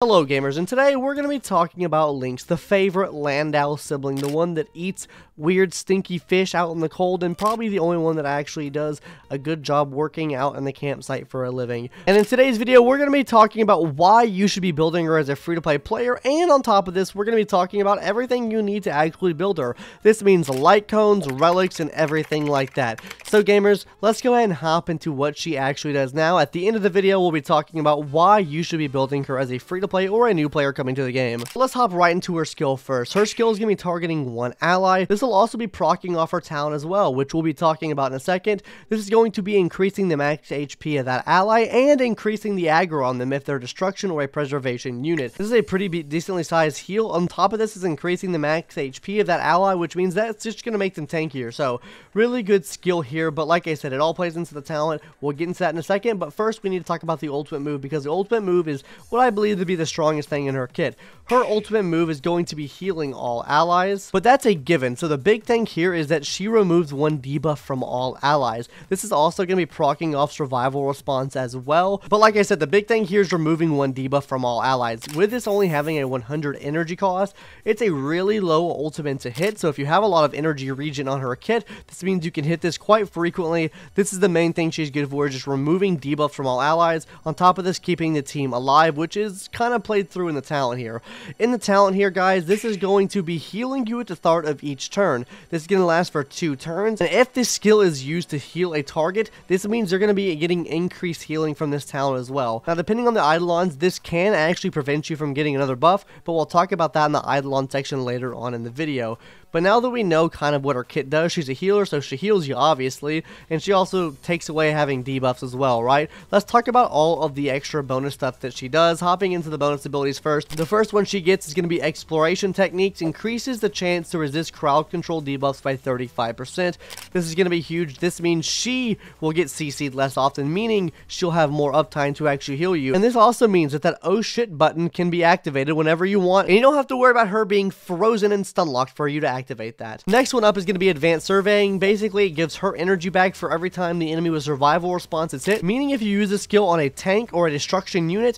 Hello gamers, and today we're going to be talking about Lynx, the favorite Landau sibling, the one that eats weird stinky fish out in the cold and probably the only one that actually does a good job working out in the campsite for a living. And in today's video we're going to be talking about why you should be building her as a free-to-play player, and on top of this we're going to be talking about everything you need to actually build her. This means light cones, relics, and everything like that. So gamers, let's go ahead and hop into what she actually does now. At the end of the video we'll be talking about why you should be building her as a free-to-play player or a new player coming to the game. Let's hop right into her skill first. Her skill is going to be targeting one ally. This will also be proccing off her town as well, which we'll be talking about in a second. This is going to be increasing the max HP of that ally and increasing the aggro on them if they're a destruction or a preservation unit. This is a pretty decently sized heal. On top of this is increasing the max HP of that ally, which means that's just going to make them tankier. So really good skill here, but like I said, it all plays into the talent. We'll get into that in a second, but first we need to talk about the ultimate move, because the ultimate move is what I believe to be the strongest thing in her kit. Her ultimate move is going to be healing all allies, but that's a given. So the big thing here is that she removes one debuff from all allies. This is also going to be proccing off survival response as well, but like I said, the big thing here is removing one debuff from all allies. With this only having a 100 energy cost, it's a really low ultimate to hit, so if you have a lot of energy regen on her kit, this means you can hit this quite frequently. This is the main thing she's good for, just removing debuffs from all allies. On top of this, keeping the team alive, which is kind of played through in the talent here. In the talent here, guys, this is going to be healing you at the start of each turn. This is going to last for 2 turns, and if this skill is used to heal a target, this means you're going to be getting increased healing from this talent as well. Now, depending on the Eidolons, this can actually prevent you from getting another buff, but we'll talk about that in the Eidolon section later on in the video. But now that we know kind of what her kit does, she's a healer, so she heals you, obviously, and she also takes away having debuffs as well, right? Let's talk about all of the extra bonus stuff that she does. Hopping into the bonus abilities first. The first one she gets is going to be Exploration Techniques. Increases the chance to resist crowd control debuffs by 35%. This is going to be huge. This means she will get CC'd less often, meaning she'll have more uptime to actually heal you. And this also means that that oh shit button can be activated whenever you want, and you don't have to worry about her being frozen and stun locked for you to activate that. Next one up is going to be Advanced Surveying. Basically, it gives her energy back for every time the enemy with survival response is hit, meaning if you use this skill on a tank or a destruction unit,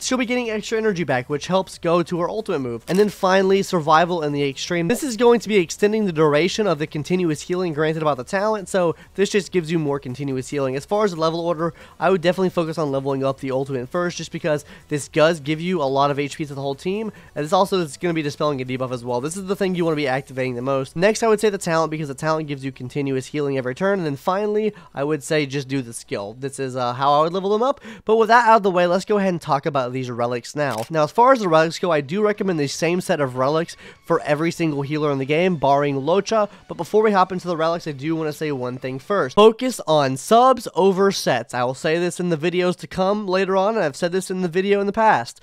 she'll be getting extra energy back, which helps go to her ultimate move. And then finally, Survival in the Extreme. This is going to be extending the duration of the continuous healing granted about the talent, so this just gives you more continuous healing. As far as the level order, I would definitely focus on leveling up the ultimate first, just because this does give you a lot of HP to the whole team, and this also is going to be dispelling a debuff as well. This is the thing you want to be activating the most. Next, I would say the talent, because the talent gives you continuous healing every turn, and then finally, I would say just do the skill. This is how I would level them up, but with that out of the way, let's go ahead and talk about these relics now. Now, as far as the relics go, I do recommend the same set of relics for every single healer in the game, barring Locha, but before we hop into the relics, I do want to say one thing first. Focus on subs over sets. I will say this in the videos to come later on, and I've said this in the video in the past.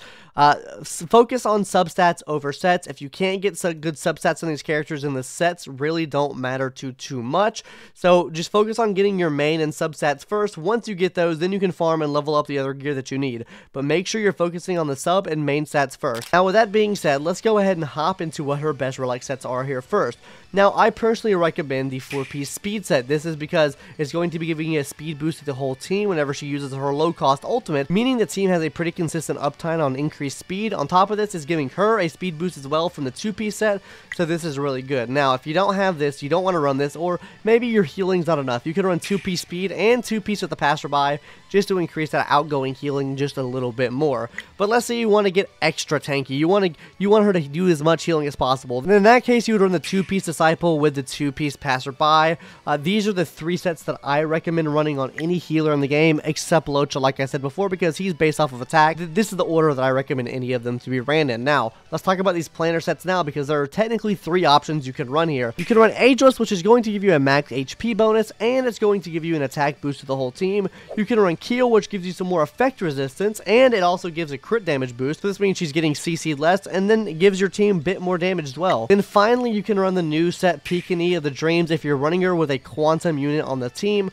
Focus on substats over sets. If you can't get some good substats on these characters, and the sets really don't matter too much, so just focus on getting your main and substats first. Once you get those, then you can farm and level up the other gear that you need, but make sure you're focusing on the sub and main stats first. Now, with that being said, let's go ahead and hop into what her best relic sets are here first. Now, I personally recommend the 4-piece speed set. This is because it's going to be giving you a speed boost to the whole team whenever she uses her low-cost ultimate, meaning the team has a pretty consistent uptime on increased speed. On top of this, is giving her a speed boost as well from the 2-piece set, so this is really good. Now, if you don't have this, you don't want to run this, or maybe your healing's not enough, you can run 2-piece speed and 2-piece with the passerby just to increase that outgoing healing just a little bit more. But let's say you want to get extra tanky. You want her to do as much healing as possible. And in that case, you would run the 2-piece disciple with the 2-piece passerby. These are the 3 sets that I recommend running on any healer in the game, except Locha, like I said before, because he's based off of attack. This is the order that I recommend any of them to be ran in. Now, let's talk about these planner sets now, because there are technically 3 options you can run here. You can run Ageless, which is going to give you a max HP bonus, and it's going to give you an attack boost to the whole team. You can run Keel, which gives you some more effect resistance, and it also gives a crit damage boost, so this means she's getting CC'd less, and then it gives your team a bit more damage as well. Then finally, you can run the new set Peekany of the Dreams if you're running her with a quantum unit on the team.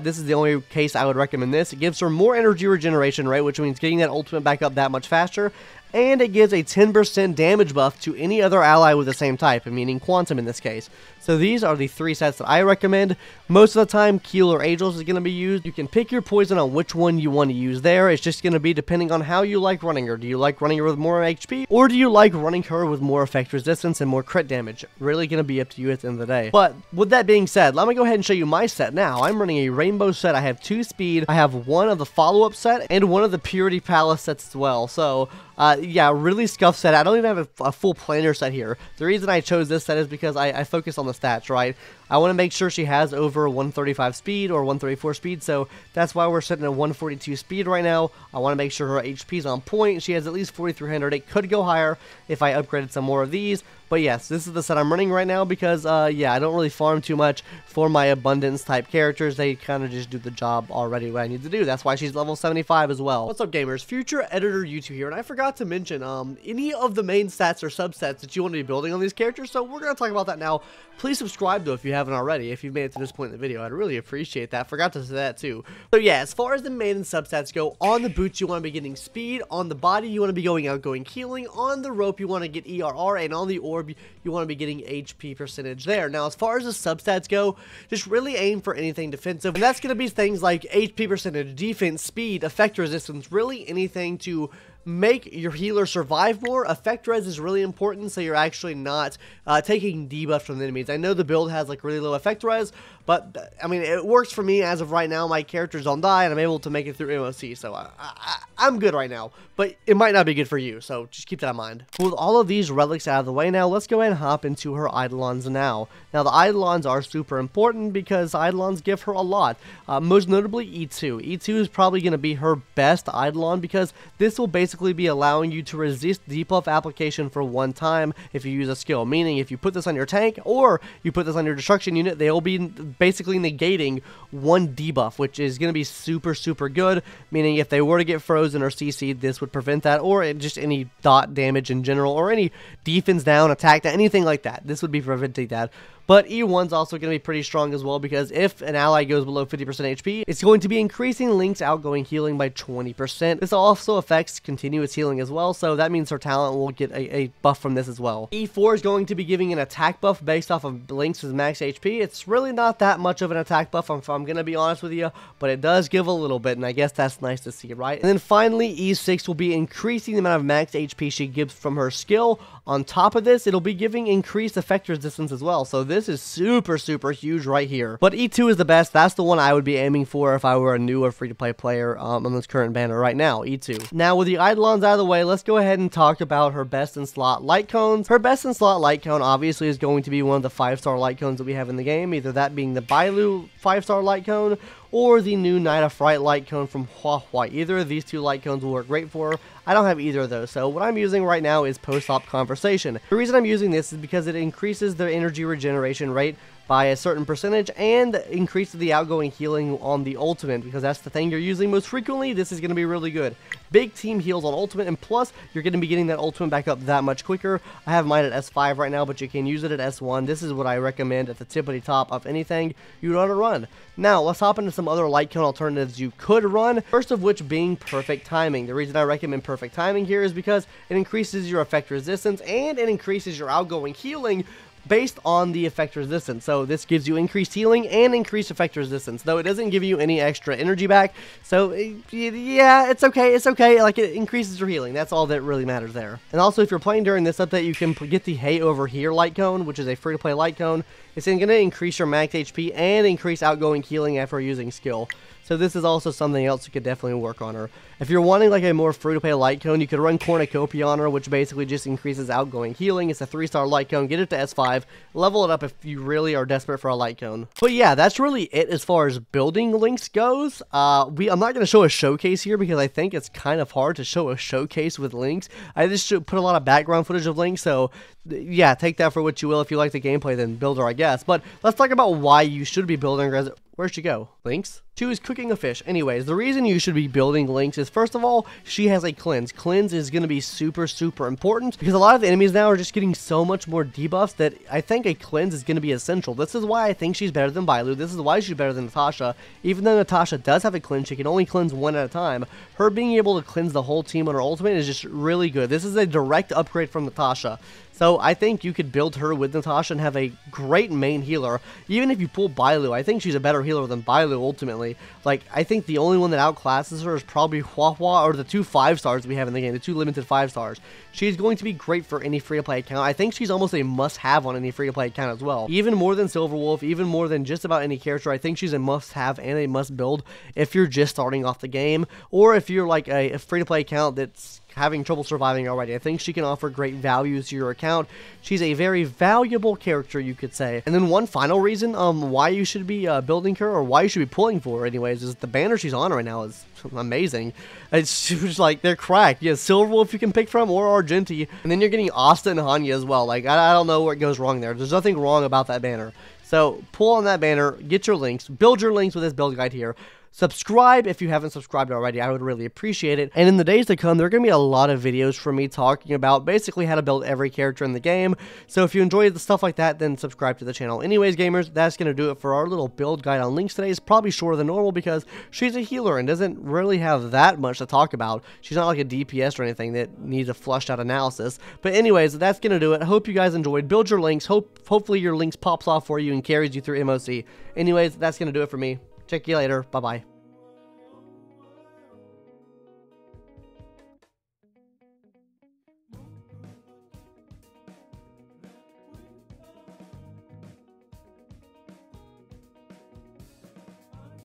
This is the only case I would recommend this. It gives her more energy regeneration rate, which means getting that ultimate back up that much faster, and it gives a 10% damage buff to any other ally with the same type, meaning Quantum in this case. So these are the three sets that I recommend. Most of the time, Keel or Aegis is going to be used. You can pick your poison on which one you want to use there. It's just going to be depending on how you like running her. Do you like running her with more HP, or do you like running her with more effect resistance and more crit damage? Really going to be up to you at the end of the day. But with that being said, let me go ahead and show you my set now. I'm running a rainbow set. I have 2 speed. I have one of the follow-up set and one of the Purity Palace sets as well. So yeah, really scuffed set. I don't even have a full planner set here. The reason I chose this set is because I focus on the stats, right? I want to make sure she has over 135 speed or 134 speed, so that's why we're sitting at 142 speed right now. I want to make sure her HP is on point. She has at least 4,300. It could go higher if I upgraded some more of these, but yes, this is the set I'm running right now because, yeah, I don't really farm too much for my abundance type characters. They kind of just do the job already what I need to do. That's why she's level 75 as well. What's up, gamers? Future Editor U2 here, and I forgot to mention any of the main stats or subsets that you want to be building on these characters, so we're going to talk about that now. Please subscribe, though, if you haven't already. If you've made it to this point in the video, I'd really appreciate that. Forgot to say that too. So yeah, as far as the main and substats go, on the boots you want to be getting speed, on the body you want to be going outgoing healing, on the rope you want to get ERR, and on the orb you want to be getting HP percentage there. Now as far as the substats go, just really aim for anything defensive, and that's going to be things like HP percentage, defense, speed, effect resistance, really anything to make your healer survive more. Effect res is really important, so you're actually not taking debuffs from the enemies. I know the build has like really low effect res, but I mean it works for me as of right now. My characters don't die, and I'm able to make it through MOC, so I'm good right now. But it might not be good for you, so just keep that in mind. With all of these relics out of the way now, let's go ahead and hop into her Eidolons now. Now the Eidolons are super important because Eidolons give her a lot. Most notably E2. E2 is probably going to be her best Eidolon because this will basically be allowing you to resist debuff application for one time if you use a skill, meaning if you put this on your tank or you put this on your destruction unit, they'll be basically negating one debuff, which is going to be super good, meaning if they were to get frozen or CC'd, this would prevent that, or just any dot damage in general, or any defense down, attack down, anything like that. This would be preventing that. But E1's also going to be pretty strong as well because if an ally goes below 50% HP, it's going to be increasing Lynx's outgoing healing by 20%. This also affects continuous healing as well, so that means her talent will get a buff from this as well. E4 is going to be giving an attack buff based off of Lynx's max HP. It's really not that much of an attack buff, if I'm going to be honest with you, but it does give a little bit, and I guess that's nice to see, right? And then finally, E6 will be increasing the amount of max HP she gives from her skill. On top of this, it'll be giving increased effect resistance as well, so this is super huge right here. But E2 is the best. That's the one I would be aiming for if I were a new or free-to-play player on this current banner right now, E2. Now with the Eidolons out of the way, let's go ahead and talk about her best in slot light cones. Her best in slot light cone obviously is going to be one of the 5-star light cones that we have in the game, either that being the Bailu 5-star light cone or the new Night of Fright light cone from HuaHua. Either of these two light cones will work great for her. I don't have either of those, so what I'm using right now is Post-op Conversation. The reason I'm using this is because it increases their energy regeneration rate by a certain percentage and increase the outgoing healing on the ultimate, because that's the thing you're using most frequently. This is going to be really good. Big team heals on ultimate, and plus you're going to be getting that ultimate back up that much quicker. I have mine at S5 right now, but you can use it at S1. This is what I recommend at the tippity top of anything you want to run. Now let's hop into some other light cone alternatives you could run, first of which being Perfect Timing. The reason I recommend Perfect Timing here is because it increases your effect resistance and it increases your outgoing healing based on the effect resistance. So this gives you increased healing and increased effect resistance, though it doesn't give you any extra energy back, so yeah, it's okay, it's okay. Like, it increases your healing, that's all that really matters there. And also, if you're playing during this update, you can get the Hey Over Here light cone, which is a free to play light cone. It's going to increase your max HP and increase outgoing healing after using skill. So this is also something else you could definitely work on her. If you're wanting like a more free-to-play light cone, you could run Cornucopia on her, which basically just increases outgoing healing. It's a 3-star light cone. Get it to S5. Level it up if you really are desperate for a light cone. But yeah, that's really it as far as building Lynx goes. I'm not going to show a showcase here because I think it's kind of hard to show a showcase with Lynx. I just put a lot of background footage of Lynx, so yeah, take that for what you will. If you like the gameplay, then build her, I guess. But let's talk about why you should be building her Where'd she go? Lynx? She was cooking a fish. Anyways, the reason you should be building Lynx is, first of all, she has a cleanse. Cleanse is going to be super, super important because a lot of the enemies now are just getting so much more debuffs that I think a cleanse is going to be essential. This is why I think she's better than Bailu. This is why she's better than Natasha. Even though Natasha does have a cleanse, she can only cleanse one at a time. Her being able to cleanse the whole team on her ultimate is just really good. This is a direct upgrade from Natasha. So I think you could build her with Natasha and have a great main healer. Even if you pull Bailu, I think she's a better healer than Bailu ultimately. Like, I think the only one that outclasses her is probably HuaHua or the 2 5-stars we have in the game, the 2 limited 5-stars. She's going to be great for any free-to-play account. I think she's almost a must-have on any free-to-play account as well. Even more than Silverwolf, even more than just about any character, I think she's a must-have and a must-build if you're just starting off the game or if you're like a free-to-play account that's having trouble surviving already. I think she can offer great value to your account. She's a very valuable character, you could say. And then one final reason why you should be building her, or why you should be pulling for her anyways, is the banner she's on right now is amazing. It's just like, they're cracked. Yeah, Silverwolf you can pick from, or Argenti. And then you're getting Asta and Hanya as well. Like, I don't know where it goes wrong there. There's nothing wrong about that banner. So, pull on that banner, get your Links, build your Links with this build guide here. Subscribe if you haven't subscribed already. I would really appreciate it. And in the days to come, there are going to be a lot of videos from me talking about basically how to build every character in the game. So if you enjoy the stuff like that, then subscribe to the channel. Anyways, gamers, that's going to do it for our little build guide on Lynx today. It's probably shorter than normal because she's a healer and doesn't really have that much to talk about. She's not like a DPS or anything that needs a flushed out analysis. But anyways, that's going to do it. I hope you guys enjoyed. Build your Lynx. Hopefully your Lynx pops off for you and carries you through MOC. Anyways, that's going to do it for me. Check you later. Bye-bye.